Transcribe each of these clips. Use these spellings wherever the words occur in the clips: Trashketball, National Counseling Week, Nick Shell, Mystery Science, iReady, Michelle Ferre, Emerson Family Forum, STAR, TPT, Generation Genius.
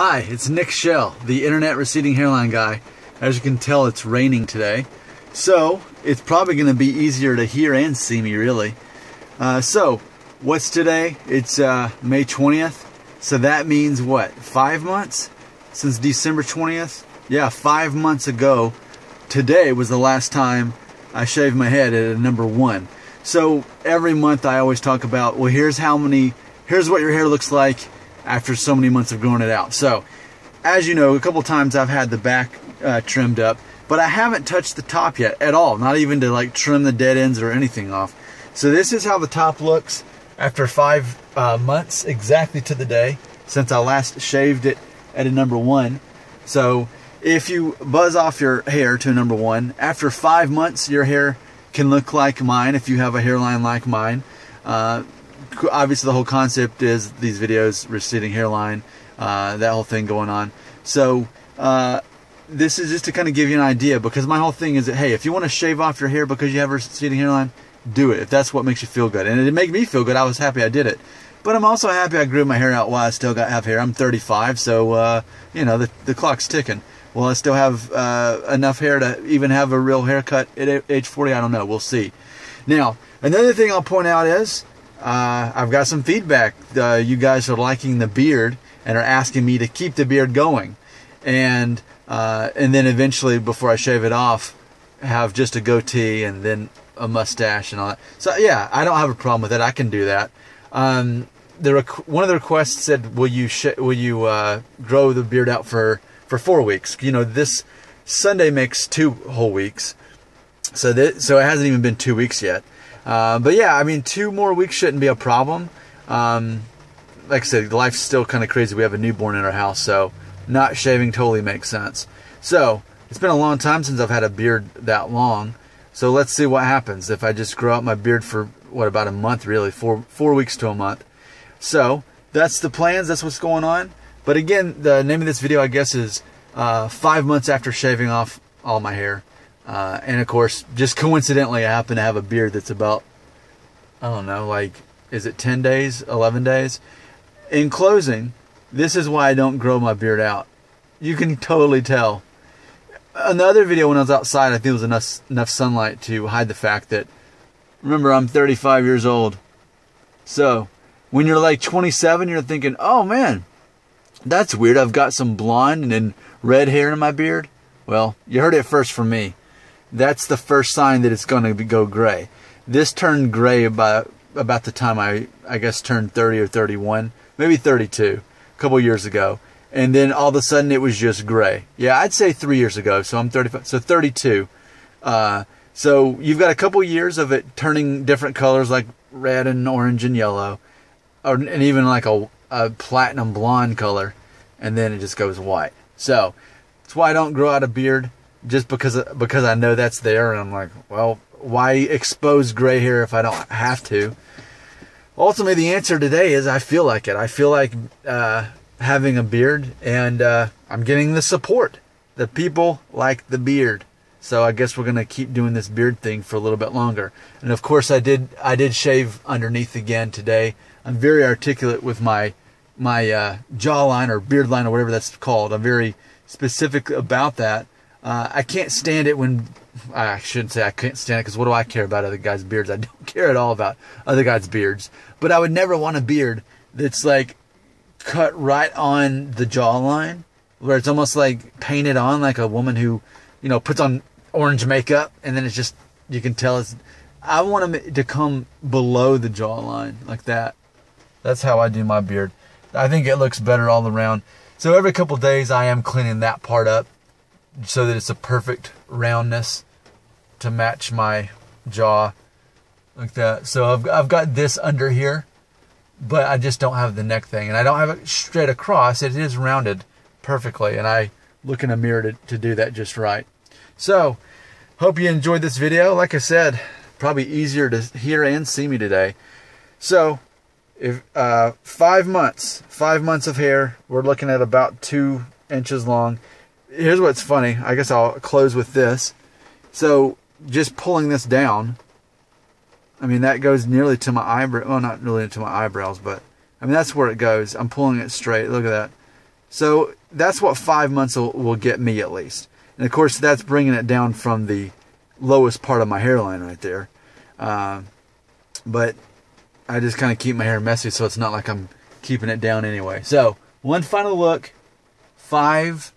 Hi, it's Nick Shell, the internet receding hairline guy. As you can tell, it's raining today, so it's probably going to be easier to hear and see me, really. So what's today? It's May 20th, so that means what, 5 months since December 20th? Yeah, 5 months ago today was the last time I shaved my head at a number 1. So every month I always talk about, well, here's what your hair looks like after so many months of growing it out. So, as you know, a couple times I've had the back trimmed up, but I haven't touched the top yet at all, not even to like trim the dead ends or anything off. So this is how the top looks after 5 months exactly to the day since I last shaved it at a number 1. So if you buzz off your hair to a number 1, after 5 months your hair can look like mine if you have a hairline like mine. Obviously the whole concept is these videos, receding hairline, that whole thing going on. So this is just to kind of give you an idea, because my whole thing is that, hey, if you want to shave off your hair because you have a receding hairline, do it if that's what makes you feel good. And it made me feel good. I was happy I did it, but I'm also happy I grew my hair out while I still have hair. I'm 35, so you know, the clock's ticking. Will I still have enough hair to even have a real haircut at age 40? I don't know. We'll see. Now, another thing I'll point out is I've got some feedback. You guys are liking the beard and are asking me to keep the beard going, and then eventually, before I shave it off, have just a goatee and then a mustache and all that. So yeah, I don't have a problem with that. I can do that. One of the requests said, will you grow the beard out for 4 weeks? You know, this Sunday makes 2 whole weeks, so it hasn't even been 2 weeks yet. But yeah, I mean, 2 more weeks shouldn't be a problem. Like I said, life's still kind of crazy. We have a newborn in our house, so not shaving totally makes sense. So it's been a long time since I've had a beard that long. So let's see what happens if I just grow out my beard for, what, about a month, really, 4 weeks to a month. So that's the plans. That's what's going on. But again, the name of this video, I guess, is 5 months after shaving off all my hair. And of course, just coincidentally, I happen to have a beard that's about, I don't know, like, is it 10 days, 11 days? In closing, this is why I don't grow my beard out. You can totally tell. Another video when I was outside, I think there was enough sunlight to hide the fact that, remember, I'm 35 years old. So when you're like 27, you're thinking, oh man, that's weird. I've got some blonde and then red hair in my beard. Well, you heard it first from me. That's the first sign that it's going to go gray. This turned gray about the time I guess turned 30 or 31, maybe 32, a couple years ago. And then all of a sudden it was just gray. Yeah, I'd say 3 years ago, so I'm 35, so 32. So you've got a couple years of it turning different colors like red and orange and yellow, and even like a platinum blonde color, and then it just goes white. So that's why I don't grow out a beard. Just because I know that's there, and I'm like, well, why expose gray hair if I don't have to? Ultimately, the answer today is I feel like it. I feel like having a beard, and I'm getting the support. The people like the beard, so I guess we're gonna keep doing this beard thing for a little bit longer. And of course, I did shave underneath again today. I'm very articulate with my jawline or beard line or whatever that's called. I'm very specific about that. I can't stand it when, I shouldn't say I can't stand it, because what do I care about other guys' beards? I don't care at all about other guys' beards. But I would never want a beard that's like cut right on the jawline, where it's almost like painted on, like a woman who, you know, puts on orange makeup and then it's just, you can tell it's, I want them to come below the jawline like that. That's how I do my beard. I think it looks better all around. So every couple days I am cleaning that part up, so that it's a perfect roundness to match my jaw like that. So I've got this under here, but I just don't have the neck thing, and I don't have it straight across. It is rounded perfectly, and I look in a mirror to do that just right. So hope you enjoyed this video. Like I said, probably easier to hear and see me today. So if 5 months of hair, we're looking at about 2 inches long. Here's what's funny. I guess I'll close with this. So just pulling this down, I mean, that goes nearly to my eyebrow. Well, not really to my eyebrows, but I mean, that's where it goes. I'm pulling it straight. Look at that. So that's what 5 months will get me at least. And of course, that's bringing it down from the lowest part of my hairline right there. But I just kind of keep my hair messy, so it's not like I'm keeping it down anyway. So one final look, 5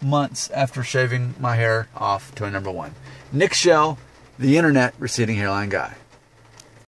months after shaving my hair off to a number one. Nick Shell, the internet receding hairline guy.